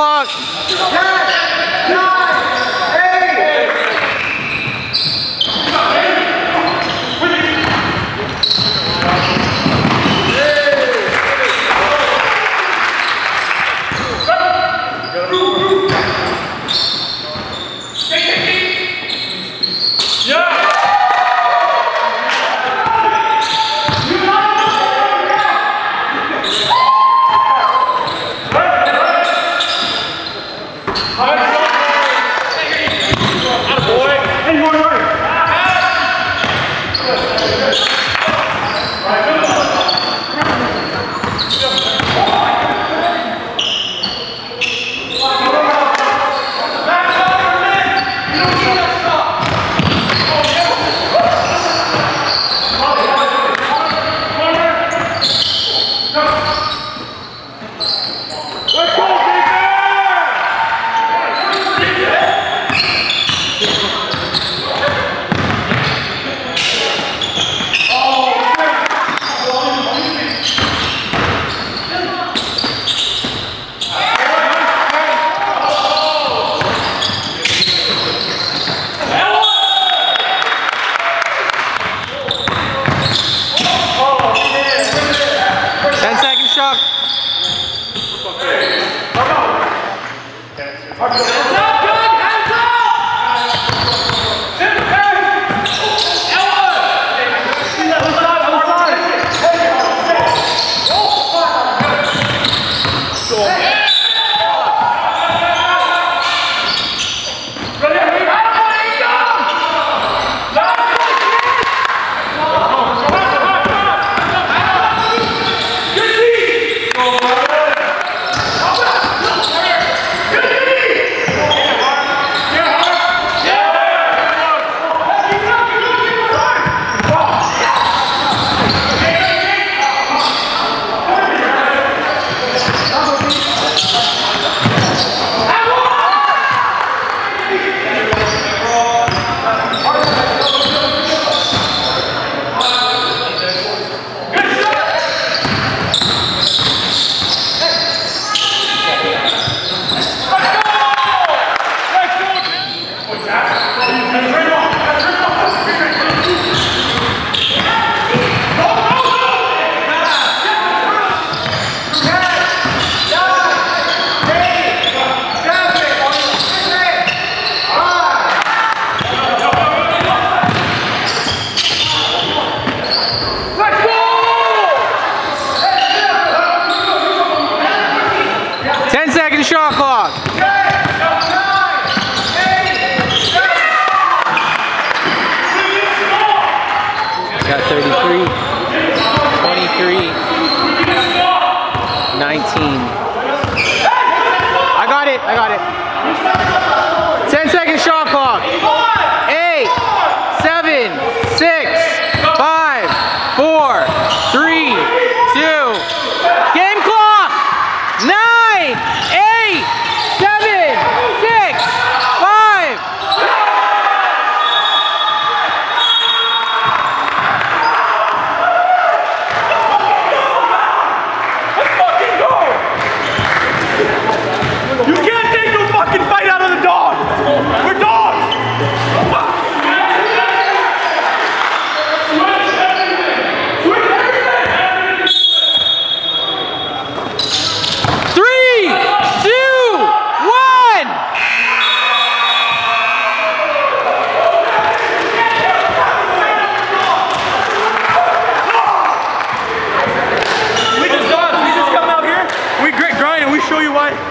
clock. 10-second shot. Hey, come on. Shot clock. Got 33, 23, 19. I got it. 10-second shot clock. 8, 7, 6, 5, 4, 3, 2. Game clock. 9, 8. 7, 6, 5. Let's fucking go. You can't take no fucking fight out of the dog. We're dogs. Show you why.